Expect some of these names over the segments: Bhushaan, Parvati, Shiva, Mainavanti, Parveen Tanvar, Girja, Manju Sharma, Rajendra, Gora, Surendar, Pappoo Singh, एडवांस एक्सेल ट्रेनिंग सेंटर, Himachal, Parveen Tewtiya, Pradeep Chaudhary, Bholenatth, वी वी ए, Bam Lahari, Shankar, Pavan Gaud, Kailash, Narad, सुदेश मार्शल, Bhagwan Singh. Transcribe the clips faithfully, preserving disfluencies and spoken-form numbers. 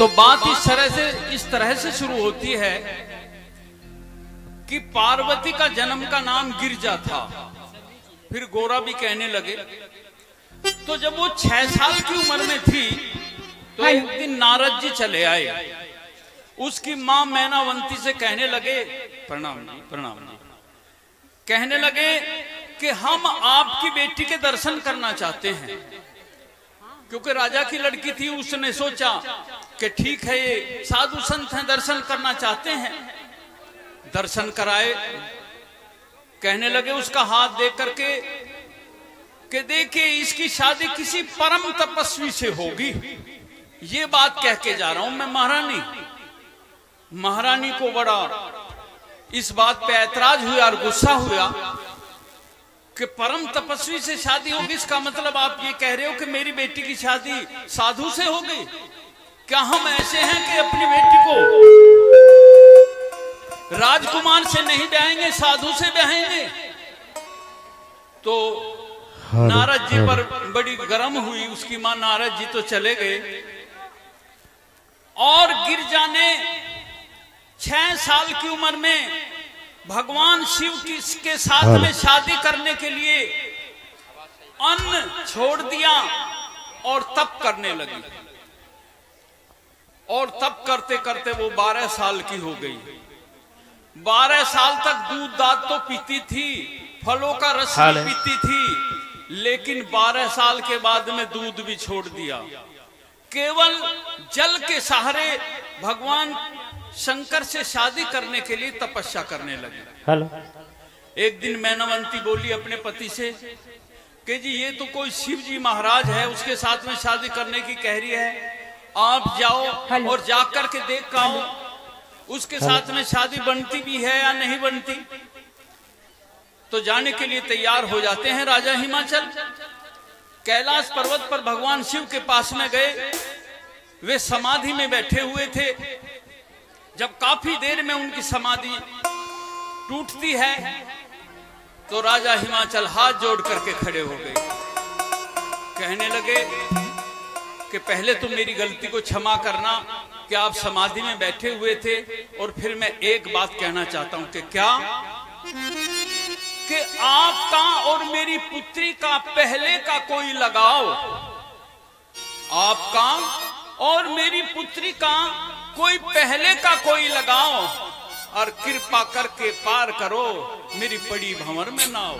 तो बात इस तरह से इस तरह से शुरू होती है कि पार्वती का जन्म का नाम गिरजा था, फिर गोरा भी कहने लगे। तो जब वो छह साल की उम्र में थी तो एक दिन नारद जी चले आए, उसकी मां मैनावंती से कहने लगे, प्रणाम जी प्रणाम जी, कहने लगे कि हम आपकी बेटी के दर्शन करना चाहते हैं। क्योंकि राजा की लड़की थी, उसने सोचा कि ठीक है ये साधु संत हैं, दर्शन करना चाहते हैं। दर्शन कराए, कहने लगे उसका हाथ देख करके कि देखिए इसकी शादी किसी परम तपस्वी से होगी, ये बात कह के जा रहा हूं मैं। महारानी महारानी को बड़ा इस बात पे ऐतराज हुआ और गुस्सा हुआ कि परम तपस्वी से शादी होगी, इसका मतलब आप ये कह रहे हो कि मेरी बेटी की शादी साधु से हो गई? क्या हम ऐसे हैं कि अपनी बेटी को राजकुमार से नहीं ब्याहेंगे, साधु से ब्याहेंगे? तो नारद जी पर बड़ी गर्म हुई उसकी मां। नारद जी तो चले गए और गिरजा ने छह साल की उम्र में भगवान शिव के साथ में शादी करने के लिए अन्न छोड़ दिया और तप करने लगी। और तप करते करते वो बारह साल की हो गई। बारह साल तक दूध दाद तो पीती थी, फलों का रस पीती थी, लेकिन बारह साल के बाद में दूध भी छोड़ दिया। केवल जल के सहारे भगवान शंकर से शादी करने के लिए तपस्या करने लगी। हेलो, एक दिन मैनावंती बोली अपने पति से कि जी ये तो कोई शिव जी महाराज है, उसके साथ में शादी करने की कह रही है, आप जाओ और जाकर के देख आओ उसके साथ में शादी बनती भी है या नहीं बनती। तो जाने के लिए तैयार हो जाते हैं राजा हिमाचल। कैलाश पर्वत पर भगवान शिव के पास में गए, वे समाधि में बैठे हुए थे। जब काफी देर में उनकी समाधि टूटती है तो राजा हिमाचल हाथ जोड़ करके खड़े हो गए, कहने लगे कि पहले तुम मेरी गलती को क्षमा करना कि आप समाधि में बैठे हुए थे, और फिर मैं एक बात कहना चाहता हूं कि क्या कि आपका और मेरी पुत्री का पहले का कोई लगाव, आपका और मेरी पुत्री का कोई पहले का कोई लगाव, और कृपा करके पार करो मेरी बड़ी भंवर में ना हो।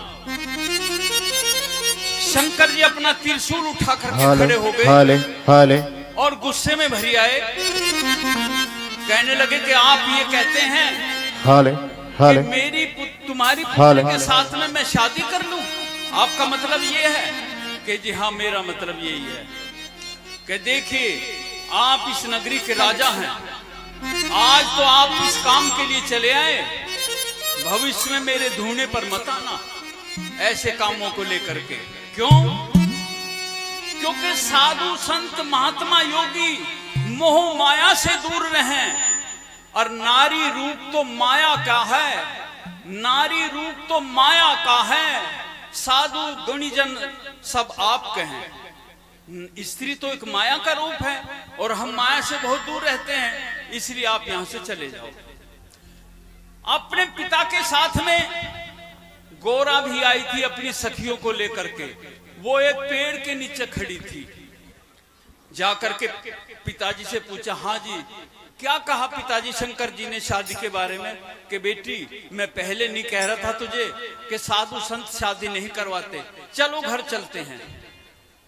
शंकर जी अपना त्रिशूल उठा करके खड़े हो गए और गुस्से में भरी आए, कहने लगे कि आप ये कहते हैं हाले कि मेरी तुम्हारी पुत्री के साथ में मैं शादी कर लूं, आपका मतलब ये है? कि जी हाँ, मेरा मतलब यही है कि देखिए आप इस नगरी के राजा हैं, आज तो आप इस काम के लिए चले आए, भविष्य में मेरे धूने पर मत आना ऐसे कामों को लेकर के। क्यों? क्योंकि साधु संत महात्मा योगी मोह माया से दूर रहें, और नारी रूप तो माया का है, नारी रूप तो माया का है, साधु गुणीजन सब आपके हैं। स्त्री तो एक माया का रूप है और हम माया से बहुत दूर रहते हैं, इसलिए आप यहां से चले जाओ। अपने पिता के साथ में गोरा भी आई थी अपनी सखियों को लेकर के, वो एक पेड़ के नीचे खड़ी थी। जाकर के पिताजी से पूछा, हाँ जी क्या कहा पिताजी शंकर जी ने शादी के बारे में? कि बेटी मैं पहले नहीं कह रहा था तुझे कि साधु संत शादी नहीं करवाते, चलो घर चलते हैं।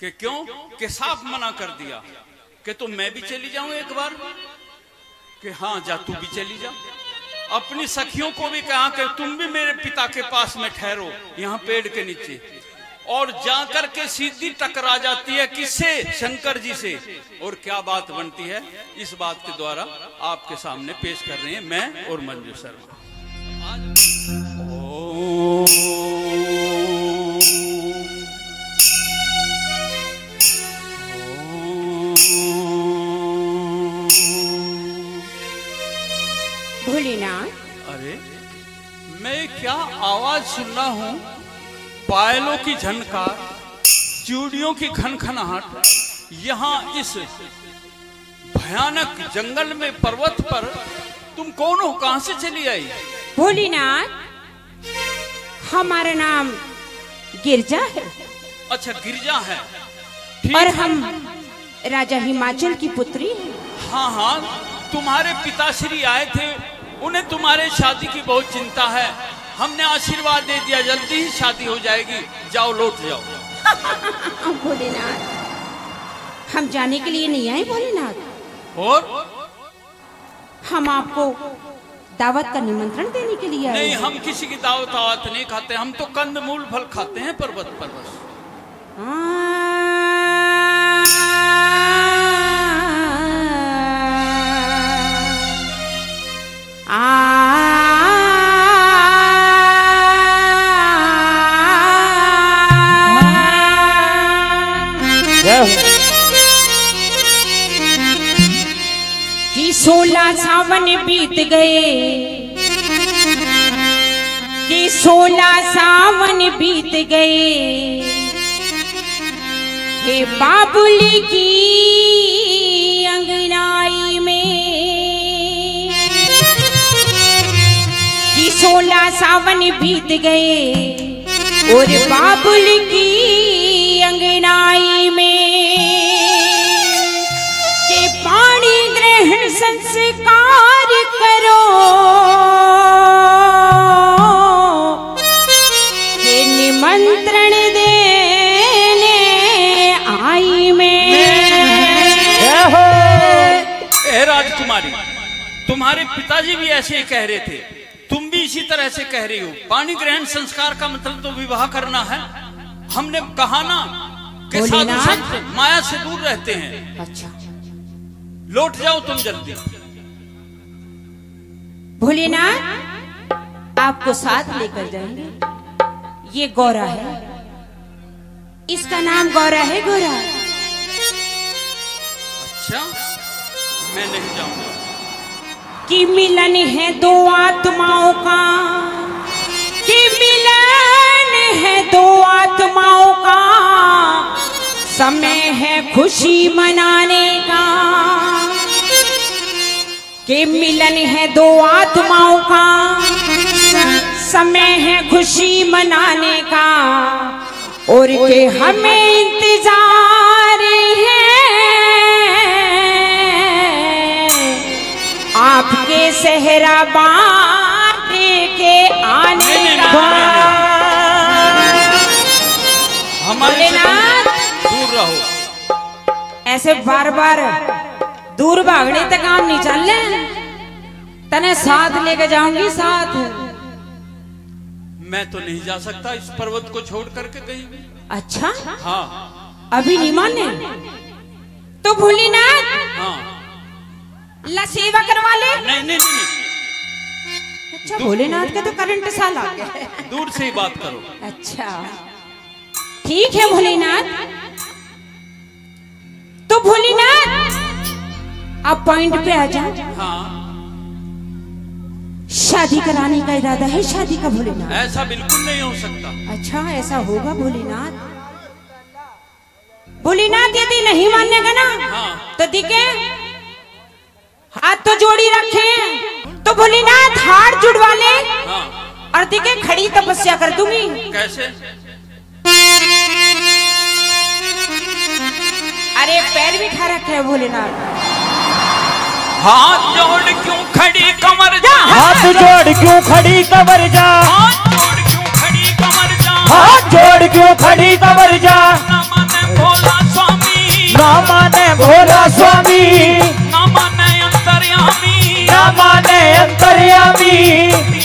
कि क्यों? कि साफ मना कर दिया। कि तो मैं भी चली जाऊं एक बार? कि हाँ जा, तू भी चली जा। अपनी सखियों को भी कहा कि तुम भी मेरे पिता के पास में ठहरो यहाँ पेड़ के नीचे। और जाकर के सीधी टकरा जाती है किससे? शंकर जी से। और क्या बात बनती है, इस बात के द्वारा आपके सामने पेश कर रहे हैं मैं और मंजू शर्मा। भोलेनाथ, अरे मैं क्या आवाज सुन रहा हूँ? पायलों की झनकार, चिड़ियों की खनखनाहट, यहाँ इस भयानक जंगल में पर्वत पर तुम कौन हो, कहां से चली आई? भोलेनाथ, हमारा नाम गिरजा है। अच्छा, गिरजा है। और हम राजा हिमाचल की पुत्री है। हाँ हाँ, तुम्हारे पिताश्री आए थे, उन्हें तुम्हारे शादी की बहुत चिंता है। हमने आशीर्वाद दे दिया, जल्दी ही शादी हो जाएगी। जाओ, लौट जाओ। भोलेनाथ, हम जाने के लिए नहीं आए भोलेनाथ, और हम आपको दावत का निमंत्रण देने के लिए आए। नहीं, हम किसी की दावत दावत नहीं खाते, हम तो कंद मूल फल खाते हैं पर्वत पर बस। आ, आ, आ, कि सोलह सावन बीत गए, कि सोलह सावन बीत गए, हे बाबुल की अंगनाई में, कि सोलह सावन बीत गए और बाबुल की अंगनाई में, पानी ग्रहण संस्कार करो, के निमंत्रण देने आई में। ए राजकुमारी, तुम्हारे पिताजी भी ऐसे ही कह रहे थे, तुम भी इसी तरह से कह रही हो। पानी ग्रहण संस्कार का मतलब तो विवाह करना है। हमने कहा ना कि साधु संत माया से दूर रहते हैं। अच्छा, लौट जाओ तुम जल्दी। भोलेनाथ, आपको साथ लेकर जाएंगे। ये गौरा है, इसका नाम गौरा है। गौरा, अच्छा, मैं नहीं जाऊंगा। कि मिलन है दो आत्माओं का, कि मिलन है दो आत्माओं का, समय है खुशी मनाने का। के मिलन है दो आत्माओं का, समय है खुशी मनाने का, और के हमें इंतजार है आपके सहरा बाँट के आने का। हमारे दूर रहो, ऐसे बार बार दूर भागने तक काम नहीं चल रहे। तने साथ लेकर जाऊंगी, साथ। मैं तो नहीं जा सकता इस पर्वत को छोड़ करके कहीं भी। अच्छा, हाँ, अभी नहीं माने तो भोलेनाथ हाँ ला सेवा करवा ले। नहीं नहीं नहीं। अच्छा, भोलेनाथ का तो करंट सा लग गया। दूर से ही बात करो। अच्छा, ठीक है भोलेनाथ। तो भोलेनाथ, आप पॉइंट पे आ जाओ। हाँ, शादी कराने का इरादा है, शादी का भोलेनाथ? ऐसा बिल्कुल नहीं हो सकता। अच्छा, ऐसा होगा भोलेनाथ। भोलेनाथ, यदि नहीं मानेगा ना हाँ। तो दिखे हाथ तो जोड़ी रखे, तो भोलेनाथ हाथ जुड़वा ले हाँ। और दिखे खड़ी तपस्या कर दूंगी। कैसे? अरे पैर भी खा रखे है भोलेनाथ। हाथ जोड़ क्यों खड़ी कमर जा, हाथ जोड़ क्यों खड़ी कमर जा, हाथ जोड़ क्यों खड़ी कमर जा, हाथ जोड़ क्यों खड़ी कमर जा, ना माने भोला स्वामी, ना माने भोला स्वामी, ना माने अंतर्यामी, ना माने अंतर्यामी,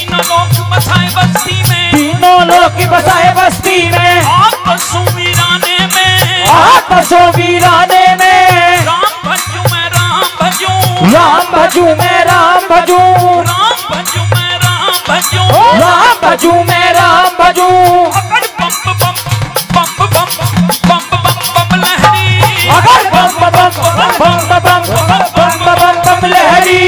तीनों लोग बसाए बस्ती में, तीनों लोग बसाए बस्ती में, आपसों वीराने में, आपसों वीराने में, राम भजू मैं राम भजू, राम भजू मैं राम भजू, राम भजू मैं राम भजू, अगर बम बम बम बम बम बम बम बम लहरी, अगर बम बम बम बम बम बम बम बम लहरी।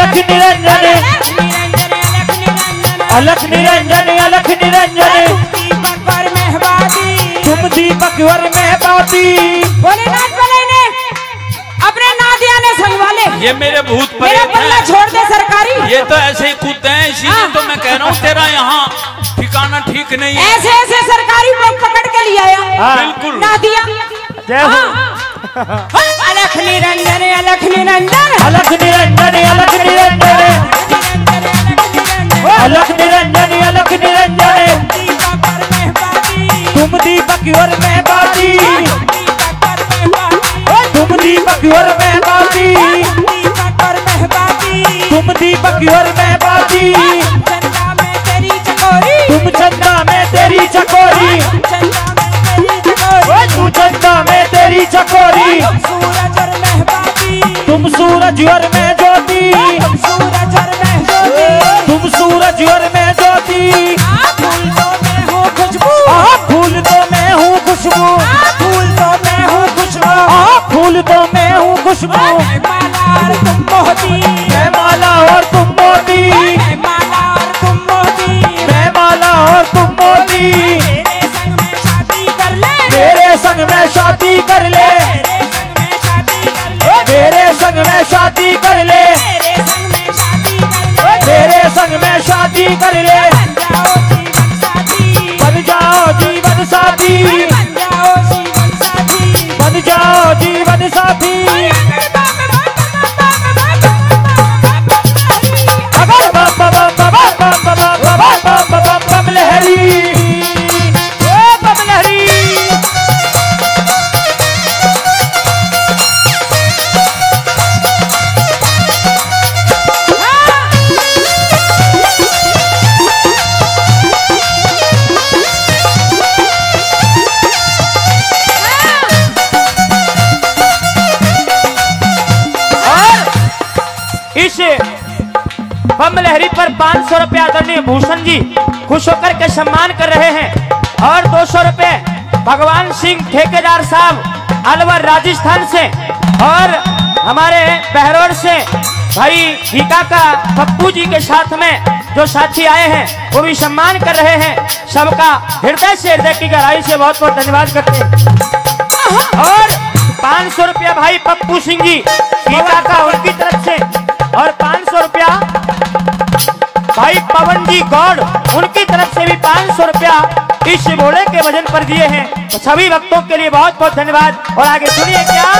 अलख निरंजन अलख निरंजन अलख निरंजन तुम दीपक वर महबाती। भोलेनाथ बलैने अपने नादिया ने संभाले। ये मेरे भूत मेरा पल्ला छोड़ दे सरकारी। ये तो ऐसे ही कूदते हैं, इसीलिए तो मैं कह रहा हूँ तेरा यहाँ ठिकाना ठीक नहीं है। ऐसे ऐसे सरकारी पकड़ के लिया बिल्कुल नादिया। अलख निरंजन अलख निरंजन अलख निरंजन अलख निरंजन अलख निरंजन अलख निरंजन तुम दीपक और महबाती तुम दीपक और महबाती तुम दीपक और महबाती तुम चंदा में तेरी चकोरी तू चंदा में तेरी चकोरी तुम सूरज और मैं ज्योति तुम सूरज और मैं ज्योति फूल तो मैं हूँ खुशबू फूल तो मैं हूँ खुशबू फूल तो मैं हूँ खुशबू मैं माला और तुम मोती मैं माला और तुम मोती मैं माला और तुम मोती मेरे संग में शादी कर ले मेरे संग में शादी कर ले मेरे संग में शादी कर ले बन जाओ जीवन साथी बन जाओ जीवन साथी अगर बाबा बाबा बाबा बाबा बाबा बाबा कमलहरी बम लहरी पर पाँच सौ रुपए आदरणीय भूषण जी खुश होकर के सम्मान कर रहे हैं और दो सौ रुपए भगवान सिंह ठेकेदार साहब अलवर राजस्थान से और हमारे बहरोड़ से भाई भीका का पप्पू जी के साथ में जो साथी आए हैं वो भी सम्मान कर रहे हैं। सबका हृदय से हृदय की गहराई से बहुत बहुत धन्यवाद करते हैं। और पाँच सौ रुपया भाई पप्पू सिंह जी भीका का उनकी तरफ से और पाँच सौ रुपया भाई पवन जी गौड़ उनकी तरफ से भी पाँच सौ रुपया इस भोले के वजन पर दिए हैं। तो सभी भक्तों के लिए बहुत बहुत धन्यवाद। और आगे सुनिए क्या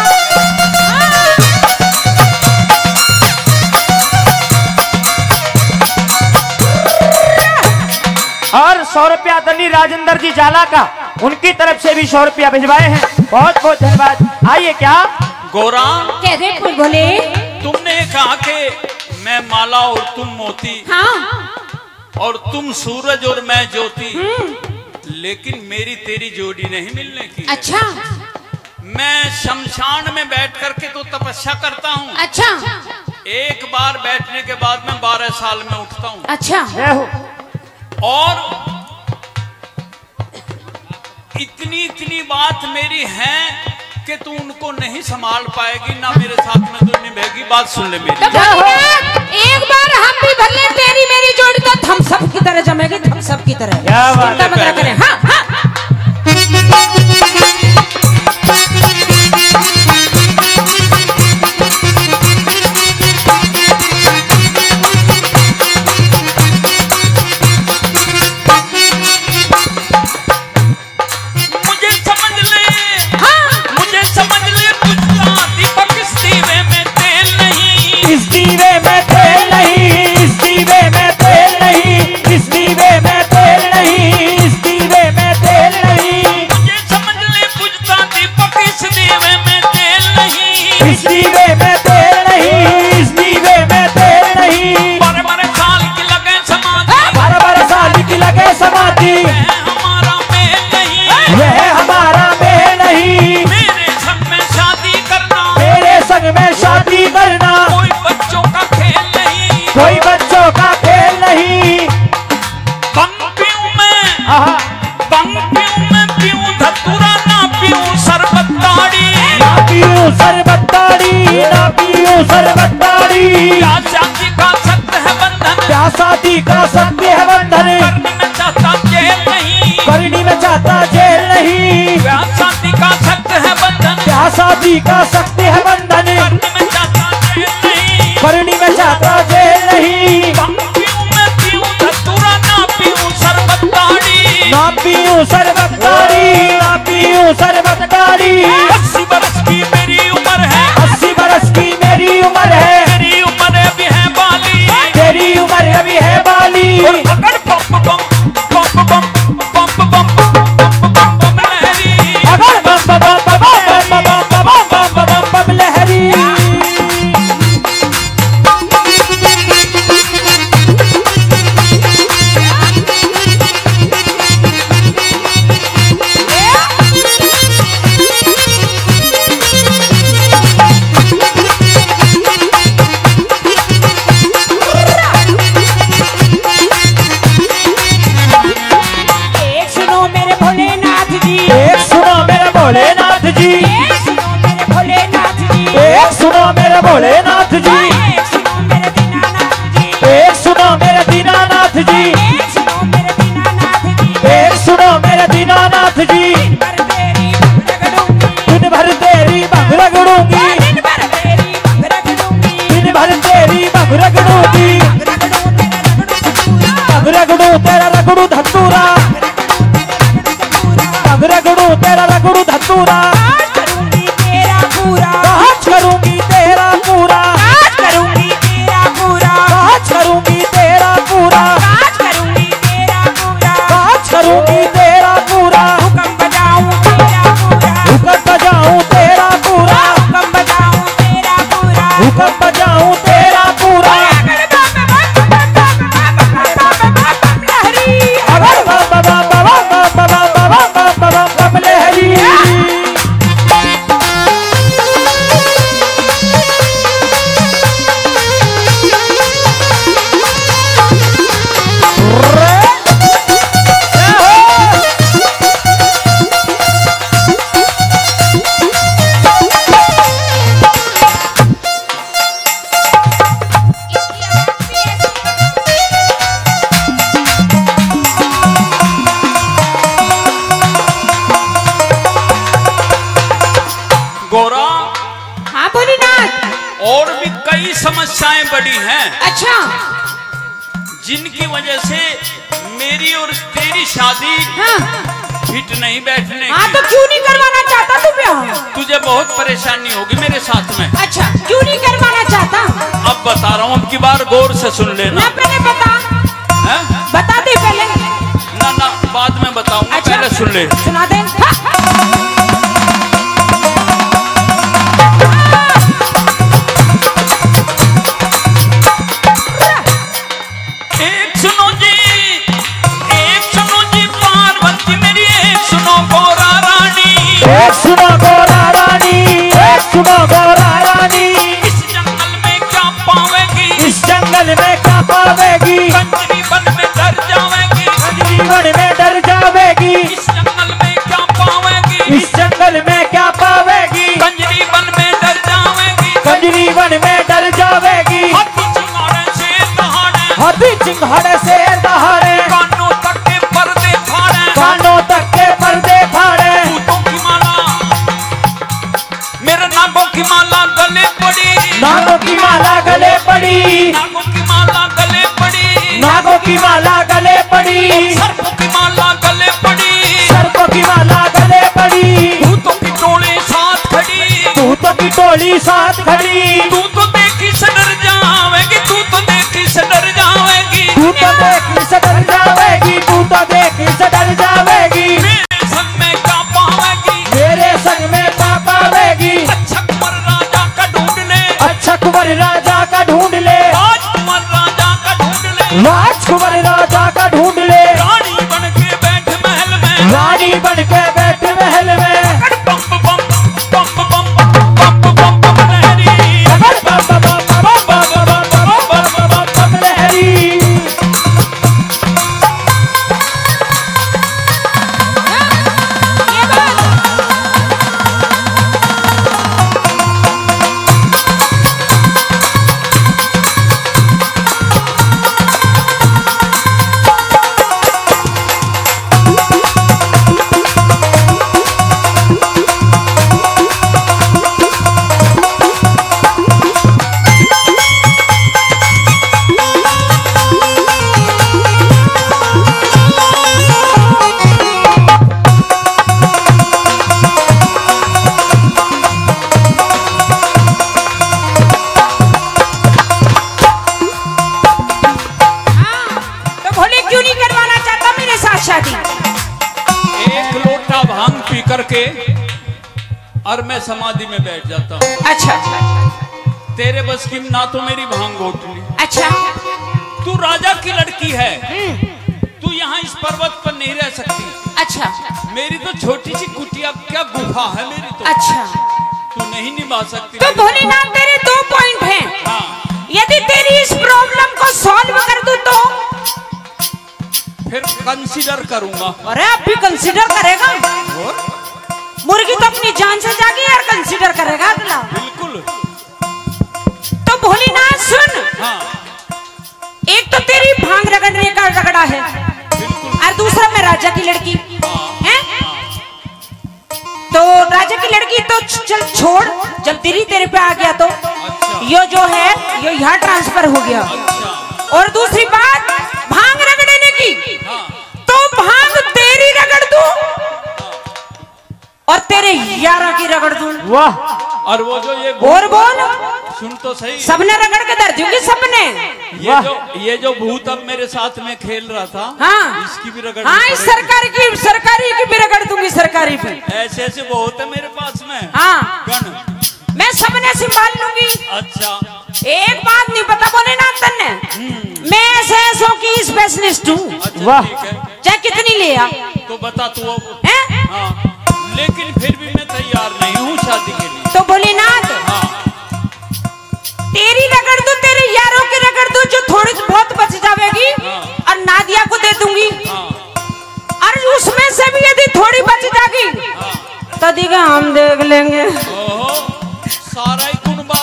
और सौ रुपया धनी राजेंद्र जी जाला का उनकी तरफ से भी सौ रुपया भिजवाए हैं। बहुत बहुत धन्यवाद। आइए क्या गोरा कह दे बोले तुमने कहा कि मैं माला और तुम मोती हाँ। और तुम सूरज और मैं ज्योति लेकिन मेरी तेरी जोड़ी नहीं मिलने की। अच्छा मैं शमशान में बैठ करके तो तपस्या करता हूँ। अच्छा एक बार बैठने के बाद मैं बारह साल में उठता हूँ। अच्छा और इतनी इतनी बात मेरी है कि तू उनको नहीं संभाल पाएगी ना मेरे साथ में तू निभेगी। बात सुन ले मेरी। तो एक बार हम भी भले तेरी मेरी जोड़ी तो थम सब की तरह जमेगी थम सब की तरह। क्या बात है करें हाँ हाँ। सरबत ताड़ी ना पियो सरबत ताड़ी। शादी का सकते हैं बंधन, परनी में जाता जेल नहीं, ना पीऊं शरबत कारी, ना पीऊं शरबत कारी। अस्सी बरस की मेरी उम्र है, अस्सी बरस की मेरी उम्र है, तेरी उम्र अभी है बाली, तेरी उम्र अभी है बाली। अगर पंप बम पंप बम पंप बम पंप बम लहरी, अगर पंप बम पंप बम पंप बम बम लहरी। भोलेनाथ जी, एक सुनो मेरे दीनानाथ जी, एक सुनो मेरे दीनानाथ जी, एक सुनो मेरे दीनानाथ जी। दिन भर तेरी बाँह रगड़ूंगी, दिन भर तेरी बाँह रगड़ूंगी, दिन भर तेरी बाँह रगड़ूंगी, बाँह रगड़ू तेरा रगड़ू धतूरा, बाँह रगड़ू तेरा रगड़ू धतूरा। परेशानी होगी मेरे साथ में। अच्छा, क्यों नहीं करवाना चाहता? अब बता रहा हूँ, अब की बार गौर से सुन लेना। ना पहले बता, हैं? बता दे पहले। ना ना, बाद में बताऊंगा। अच्छा, पहले सुन ले। सुना दे। एक सुनो जी, एक सुनो जी पार्वती मेरी, एक सुनो गोरा रानी, एक सुनो गोरा रानी, सुनो गोरा रानी। इस जंगल में क्या पावेगी, इस जंगल में क्या पावेगी, कंजरी वन में डर जावेगी, कंजरी वन में डर जावेगी। इस जंगल में क्या पावेगी, इस जंगल में क्या पावेगी, कंजरी वन में डर जावेगी, कंजरी वन में डर जावेगी। हाथी चिंघाड़े से दहाड़े, हाथी चिंघाड़े से दहाड़े, कानों तक के पर्दे फाड़े, कानों तक के पर्दे फाड़े। नागों की माला गले पड़ी, नागों की माला गले पड़ी, नागों की माला गले पड़ी, नागों की माला गले पड़ी, सर्पों की माला गले पड़ी, सर्पों की माला गले पड़ी। भूतों की टोली साथ खड़ी, भूतों की टोली साथ खड़ी। तू तो देखी से डर जावेगी, तू तो देखी से डर जावेगी, तू तो देखी से डर जावेगी, तू तो देखी से डर जावेगी। मेरे संग में क्या पावेगी, मेरे संग में क्या पावेगी। अच्छा कुंवर राजा का ढूंढ ले, आज कुंवर राजा का ढूंढ ले, आज कुंवर राजा का ढूंढ ले। रानी बन के बैठ महल में, रानी बन के बैठ महल में। पंप पंप पंप पंप पंप पंप पंप लहरी, पंप पंप पंप पंप पंप पंप पंप लहरी। और मैं समाधि में बैठ जाता हूँ। अच्छा, अच्छा तेरे बस की ना तो मेरी भांग घोटली। अच्छा तू राजा की लड़की है, तू यहाँ इस पर्वत पर नहीं रह सकती। अच्छा मेरी तो छोटी सी कुटिया क्या गुफा है मेरी तो। अच्छा तू नहीं निभा सकती। तो भोलेनाथ तेरे दो पॉइंट हैं। हाँ। यदि तेरी इस प्रॉब्लम को सॉल्व कर दूं तो फिर कंसीडर करूंगा। अरे आप भी कंसीडर करेगा? और? मुर्गी तो अपनी जान से जागी और कंसीडर करेगा अगला। बिल्कुल। तो भोलेनाथ सुन। हाँ। एक तो तेरी भांग रगड़ने का रगड़ा है और दूसरा मैं राजा की लड़की। हाँ। है? हाँ। तो राजा की लड़की तो चल छोड़, जब तेरी तेरे पे आ गया तो। अच्छा। यो जो है यो यहाँ ट्रांसफर हो गया। अच्छा। और दूसरी बात भांग रगड़ने की। और तेरे यारा की रगड़ दूं। वाह। और वो जो ये बोल, और बोल सुन तो सही। सबने रगड़ के दर्द होगी सबने। ये जो ये जो भूत अब मेरे साथ में खेल रहा था। हाँ। इसकी भी रगड़। हाँ इस सरकारी की सरकारी की भी रगड़ दूंगी सरकारी पे। ऐसे ऐसे बहुत है मेरे पास में। हाँ गण मैं सबने संभाल लूंगी। अच्छा एक बात नहीं पता भोलेनाथ तन्ने, मैं ऐसे ऐसों की स्पेशलिस्ट हूँ। वाह चाहे कितनी ले आ तो बता तू। है लेकिन फिर भी मैं तैयार नहीं हूँ शादी के लिए। तो भोलेनाथ। हाँ। तेरी रगड़ दूं, तेरे यारों की रगड़ दूं, जो थोड़ी बहुत बच जाएगी। हाँ। और नादिया को दे दूंगी। हाँ। और उसमें से भी यदि थोड़ी बच जाएगी। हाँ। तो दीगा हम देख लेंगे। ओहो, सारा ही कुनबा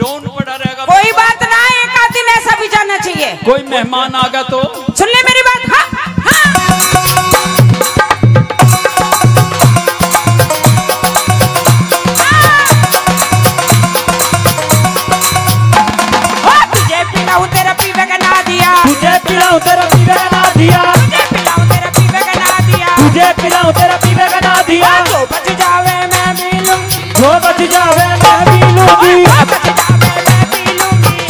डोंट पड़ा रहेगा। कोई बात ना, एक आध दिन ऐसा भी जाना चाहिए। कोई मेहमान आ गया तो सुन ले मेरी बात। हाँ हाँ पिलाऊं तेरा पीवे का ना दिया, तुझे पिलाऊं तेरा पीवे का ना दिया, तुझे पिलाऊं तेरा पीवे का ना दिया। जो बच जावे मैं पी लूंगी, जो बच जावे मैं पी लूंगी,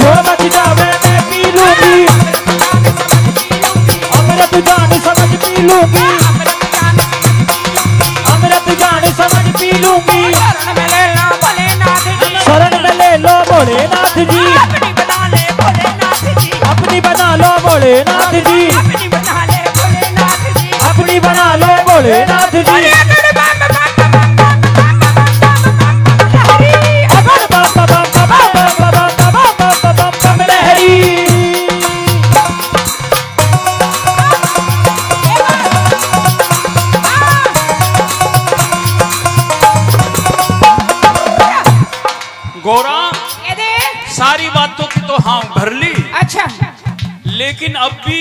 जो बच जावे मैं पी लूंगी, अमृत जान समझ पी लूंगी, अमृत जान समझ पी लूंगी। शरण में ले लो भोलेनाथ जी, भोलेनाथ जी अपनी बना ले, भोलेनाथ जी अपनी बना लो, भोलेनाथ जी गोरा सारी बातों की तो हाँ भर ली। अच्छा लेकिन अब भी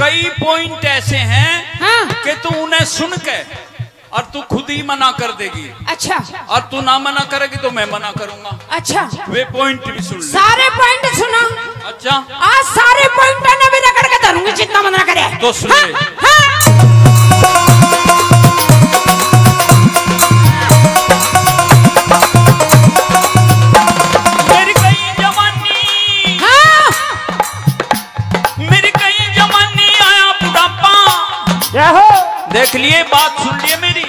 कई पॉइंट ऐसे हैं। हाँ। कि तू उन्हें सुन के और तू खुद ही मना कर देगी। अच्छा और तू ना मना करेगी तो मैं मना करूंगा। अच्छा वे पॉइंट भी सुन, सारे पॉइंट सुना। अच्छा आज सारे पॉइंट ना भी ना करके धरूंगी जितना मना करे तो सुन। हाँ, हाँ। देख लिए बात सुन लिए मेरी,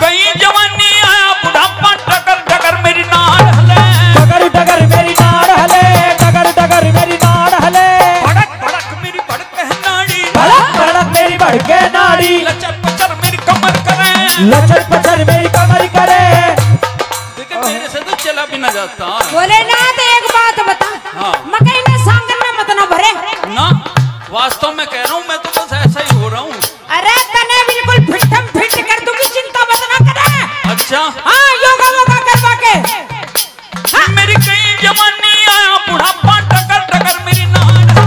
गई जवानी आया बुढ़ापा, डगर डगर मेरी नाड़ हले, डगर डगर मेरी नाड़ हले, डगर डगर मेरी नाड़ हले, भड़क भड़क मेरी भड़के नाड़ी, भड़क भड़क मेरी भड़के नाड़ी, लचर पचर मेरी कमर करे, लचर पचर मेरी कमर करे। देखिए मेरे से तो चला भी ना जाता। भोलेनाथ एक बात बता। हाँ। मकई में सांगन में मत ना भरे ना, वास्तव में कह रहा हूँ मैं तो बस ऐसा ही हो रहा हूँ। अरे तने बिल्कुल फिटम फिट कर दूंगी, चिंता मत ना करे। अच्छा हाँ योगा वोगा करवा के। हाँ। मेरी कई जवानी आया बुढ़ापा, टकर टकर मेरी नाड़ हले,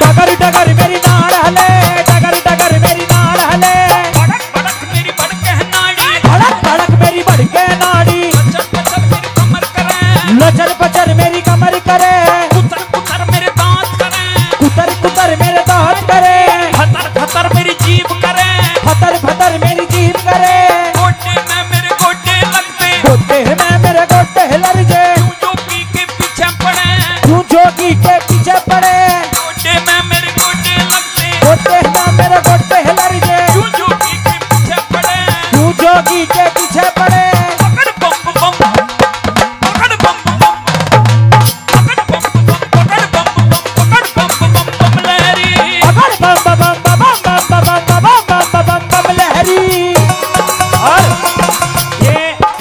टकर टकर मेरी नाड़ हले, टकर टकर मेरी नाड़ हले, भड़क भड़क मेरी भड़के नाड़ी, भड़क भड़क मेरी भड़के नाड़ी, लचर पचर मेरी कमर करे, लचर पचर मेरी कमर करे, कुतर कुतर मेरे दांत करे, कुतर कुतर मेरे दांत करे, खतर खतर मेरी जीभ करे, फतर फतर मेरी जीभ करे, गोटे में मेरे गोटे लगते, गोटे में मेरे गोटे हिलर जे, जो पी के पीछे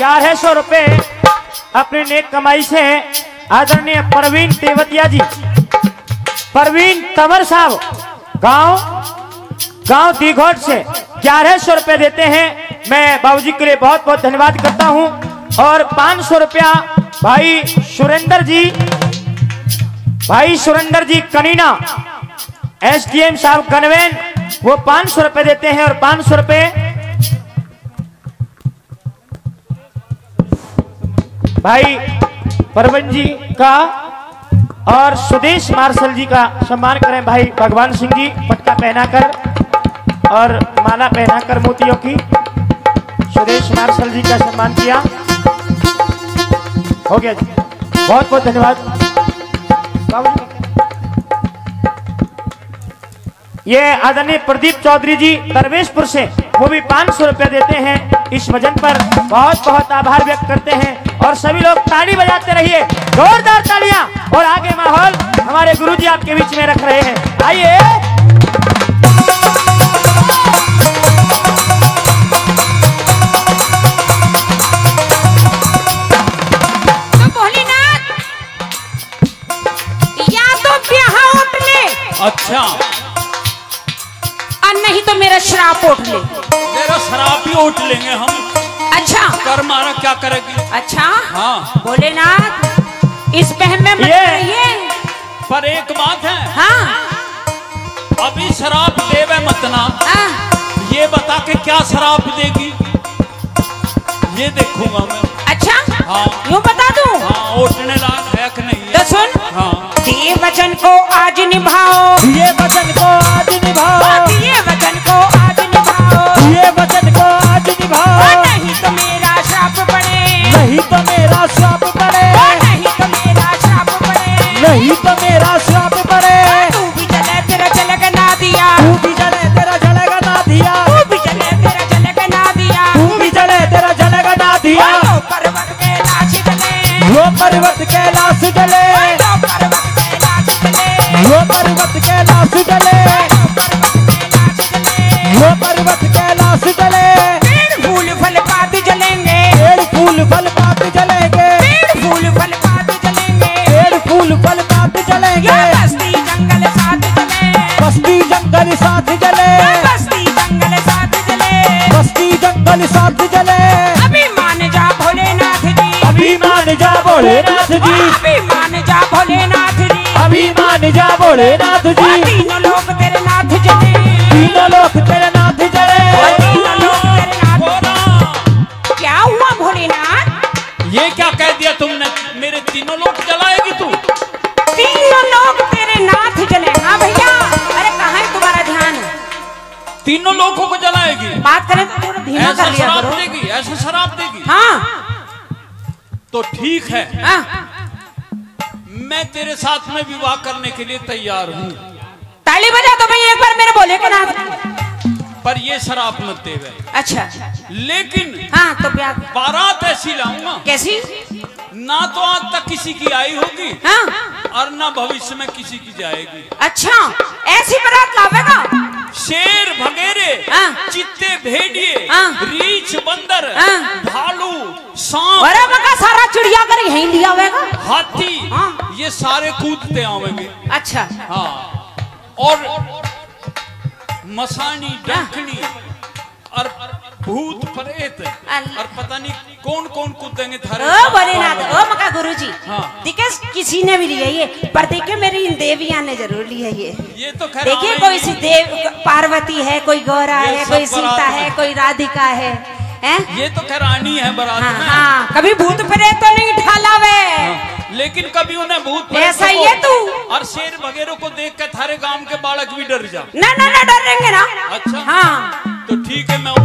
ग्यारह सौ रुपए अपने नेक कमाई से आदरणीय परवीन तेवतिया जी, परवीन तंवर साहब गांव गांव दीघोट से ग्यारह सौ रुपए देते हैं। मैं बाबूजी के लिए बहुत बहुत धन्यवाद करता हूं। और पांच सौ रुपया भाई सुरेंदर जी, भाई सुरेंदर जी कनीना एसडीएम साहब कन्वेन, वो पांच सौ रुपए देते हैं। और पांच सौ रुपए भाई परवीन जी का और सुदेश मार्शल जी का सम्मान करें। भाई भगवान सिंह जी पटका पहनाकर और माला पहनाकर मोतियों की सुदेश मार्शल जी का सम्मान किया। हो गया जी, बहुत बहुत धन्यवाद। ये आदरणीय प्रदीप चौधरी जी प्रवेशपुर से, वो भी पांच सौ रुपया देते हैं। इस वजन पर बहुत बहुत आभार व्यक्त करते हैं। और सभी लोग ताली बजाते रहिए, जोरदार तालियां। और आगे माहौल हमारे गुरुजी आपके बीच में रख रहे हैं, आइए। तो या तो ब्याह उठ ले, अच्छा, और नहीं तो मेरा श्राप उठ ले। मेरा श्राप ही उठ लेंगे हम। अच्छा, कर मारा क्या करेगी। अच्छा, हाँ भोलेनाथ, इस बहन में मत रहिए। पर एक बात है, हाँ, अभी शराब देवे मत ना, हाँ। ये बता के क्या शराब देगी, ये देखूंगा मैं। अच्छा, हाँ, यूँ बता दूँ। हाँ, उठने लायक है कि नहीं। तो सुन, हाँ, ये वचन को आज निभाओ, ये वचन को आज निभाओ, ये वचन को आज निभाओ, ये वचन को आज निभाओ। तो मेरा श्राप पड़े, नहीं तो मेरा श्राप पड़े, नहीं तो मेरा श्राप पड़े, नहीं तो मेरा श्राप पड़े। तू भी जले तेरा जलग ना दिया, तू भी जले तेरा जलग ना दिया, तू भी जले तेरा जलग ना दिया, तू भी जले तेरा जलग ना दिया। पर्वत कैलाश जले, वो पर्वत कैलाश जले, वो पर्वत कैलाश जले, वो पर्वत कैलाश जले, वो पर्वत कैलाश जले। भोलेनाथ जी, अभिमान जा भोलेनाथ जी, अभिमान जा भोलेनाथ जी। तीनों लोग तेरे नाथ जले, तीनों लोग तेरे नाथ जले, तीनों लोग तेरे नाथ। क्या हुआ भोलेनाथ, ये क्या कह दिया तुमने, मेरे तीनों लोग जलाएगी तू। तीनों लोग तेरे नाथ जले। हाँ भैया, अरे कहाँ है तुम्हारा ध्यान। तीनों लोगों को जलाएगी, बात करें तो थोड़ा धीमा कर लिया करो। देगी, ऐसा शराब देगी। हाँ तो ठीक है, आ, मैं तेरे साथ में विवाह करने के लिए तैयार हूँ। ताली बजा तो भाई एक बार मेरे बोले के नाम। पर ये शराब मत दे भाई। अच्छा, लेकिन हाँ तो बारात ऐसी लाऊंगा, कैसी ना तो आज तक किसी की आई होगी, हाँ? और ना भविष्य में किसी की जाएगी। अच्छा, ऐसी बारात लावेगा। शेर भगेरे, चित्ते भेड़िए, रीछ बंदर, भालू, सांप, अरे मगा सारा चिड़ियाघर यहीं लिया होगा, हाथी, आ? ये सारे कूदते आवेंगे। अच्छा, हाँ। और मसानी, डंकनी और भूत प्रेत और पता नहीं कौन कौन कूदेंगे। ओ भोलेनाथ, ओ मका गुरुजी, देखिए किसी ने भी लिया ये, पर देखिए मेरी इन देवियां ने जरूर लिया ये। ये तो देखिए कोई सी देव पार्वती है, कोई गौरा है, कोई सीता है, कोई राधिका है, हैं? ये तो खरानी है बरात में। हाँ, कभी भूत प्रेत तो नहीं ढाला वे, लेकिन कभी उन्हें भूत ऐसा ही है तू। और शेर वगैरह को देख कर थारे गांव के बालक भी डर जा। ना ना ना, डरेंगे ना। अच्छा, हाँ तो ठीक है, मैं